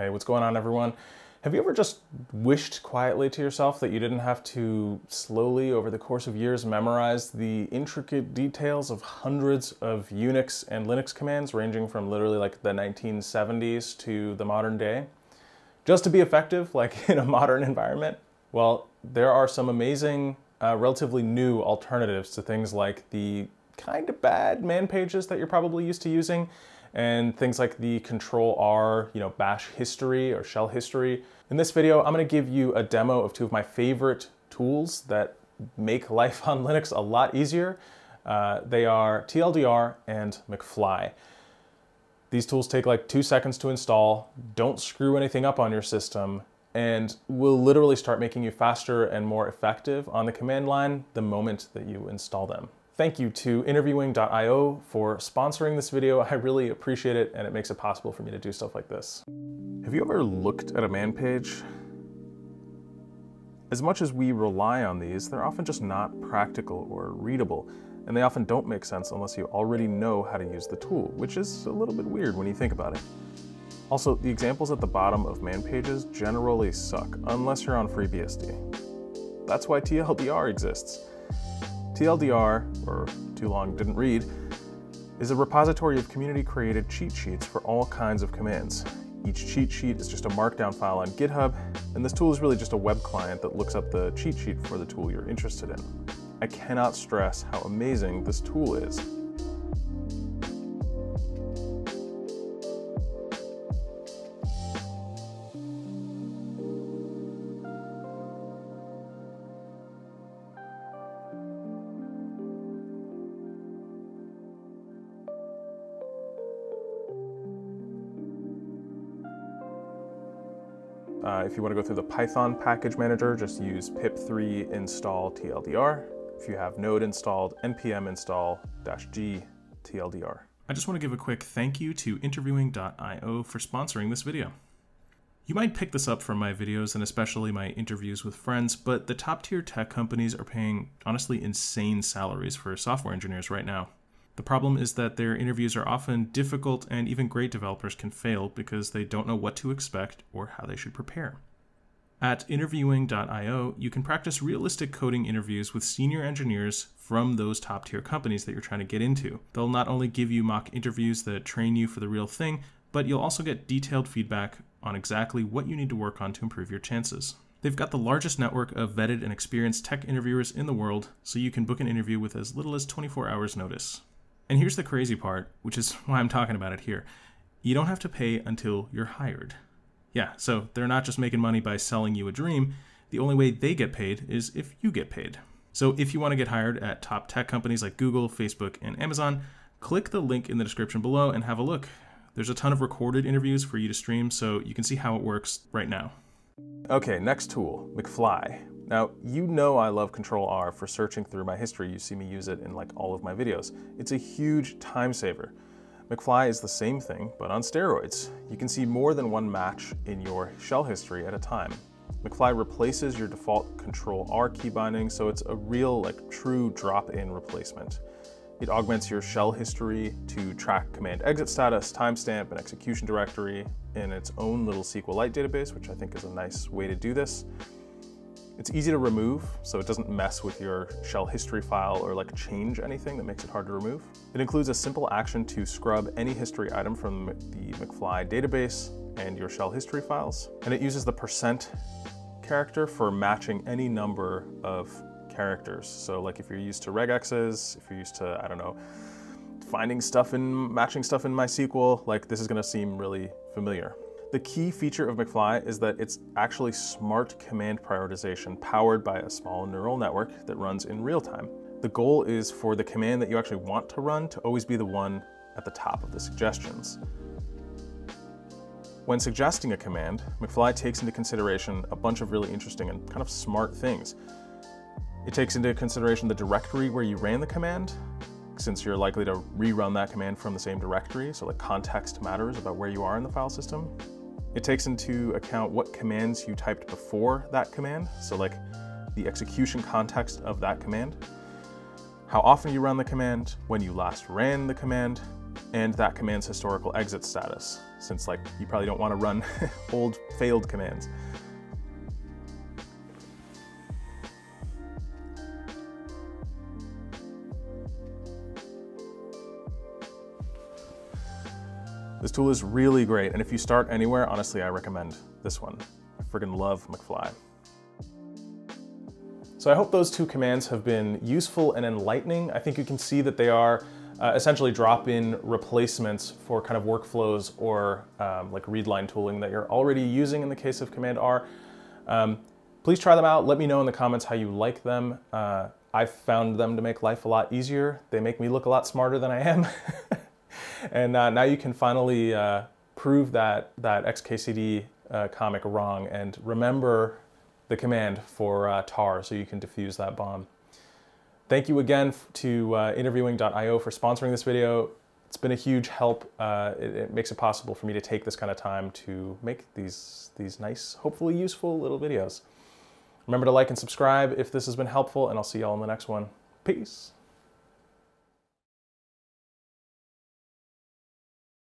Hey, what's going on, everyone? Have you ever just wished quietly to yourself that you didn't have to slowly, over the course of years, memorize the intricate details of hundreds of Unix and Linux commands, ranging from literally like the 1970s to the modern day, just to be effective, like in a modern environment? Well, there are some amazing, relatively new alternatives to things like the kind of bad man pages that you're probably used to using, and things like the Control-R, you know, bash history or shell history. In this video, I'm gonna give you a demo of two of my favorite tools that make life on Linux a lot easier. They are TLDR and McFly. These tools take like 2 seconds to install, don't screw anything up on your system, and will literally start making you faster and more effective on the command line the moment that you install them. Thank you to interviewing.io for sponsoring this video. I really appreciate it, and it makes it possible for me to do stuff like this. Have you ever looked at a man page? As much as we rely on these, they're often just not practical or readable, and they often don't make sense unless you already know how to use the tool, which is a little bit weird when you think about it. Also, the examples at the bottom of man pages generally suck, unless you're on FreeBSD. That's why TLDR exists. TLDR, or too long didn't read, is a repository of community-created cheat sheets for all kinds of commands. Each cheat sheet is just a markdown file on GitHub, and this tool is really just a web client that looks up the cheat sheet for the tool you're interested in. I cannot stress how amazing this tool is. If you want to go through the Python package manager, just use pip3 install tldr. If you have Node installed, npm install -g tldr. I just want to give a quick thank you to interviewing.io for sponsoring this video. You might pick this up from my videos and especially my interviews with friends, but the top tier tech companies are paying honestly insane salaries for software engineers right now. The problem is that their interviews are often difficult, and even great developers can fail because they don't know what to expect or how they should prepare. At interviewing.io, you can practice realistic coding interviews with senior engineers from those top-tier companies that you're trying to get into. They'll not only give you mock interviews that train you for the real thing, but you'll also get detailed feedback on exactly what you need to work on to improve your chances. They've got the largest network of vetted and experienced tech interviewers in the world, so you can book an interview with as little as 24 hours notice. And here's the crazy part, which is why I'm talking about it here. You don't have to pay until you're hired. Yeah, so they're not just making money by selling you a dream. The only way they get paid is if you get paid. So if you want to get hired at top tech companies like Google, Facebook, and Amazon, click the link in the description below and have a look. There's a ton of recorded interviews for you to stream, so you can see how it works right now. Okay, next tool, McFly. Now, you know I love Control-R for searching through my history. You see me use it in like all of my videos. It's a huge time saver. McFly is the same thing, but on steroids. You can see more than one match in your shell history at a time. McFly replaces your default Control-R key binding, so it's a real, like, true drop-in replacement. It augments your shell history to track command exit status, timestamp, and execution directory in its own little SQLite database, which I think is a nice way to do this. It's easy to remove, so it doesn't mess with your shell history file or like change anything that makes it hard to remove. It includes a simple action to scrub any history item from the McFly database and your shell history files. And it uses the percent character for matching any number of characters. So like if you're used to regexes, if you're used to, I don't know, finding stuff and matching stuff in MySQL, like this is gonna seem really familiar. The key feature of McFly is that it's actually smart command prioritization powered by a small neural network that runs in real time. The goal is for the command that you actually want to run to always be the one at the top of the suggestions. When suggesting a command, McFly takes into consideration a bunch of really interesting and kind of smart things. It takes into consideration the directory where you ran the command, since you're likely to rerun that command from the same directory, so the context matters about where you are in the file system. It takes into account what commands you typed before that command, so like the execution context of that command, how often you run the command, when you last ran the command, and that command's historical exit status. since like you probably don't want to run old failed commands. This tool is really great, and if you start anywhere, honestly, I recommend this one. I friggin' love McFly. So I hope those two commands have been useful and enlightening. I think you can see that they are essentially drop-in replacements for kind of workflows or like readline tooling that you're already using in the case of Command R. Please try them out. Let me know in the comments how you like them. I found them to make life a lot easier. They make me look a lot smarter than I am. And now you can finally prove that XKCD comic wrong and remember the command for tar so you can defuse that bomb. Thank you again to interviewing.io for sponsoring this video. It's been a huge help. It makes it possible for me to take this kind of time to make these nice, hopefully useful little videos. Remember to like and subscribe if this has been helpful, and I'll see y'all in the next one. Peace.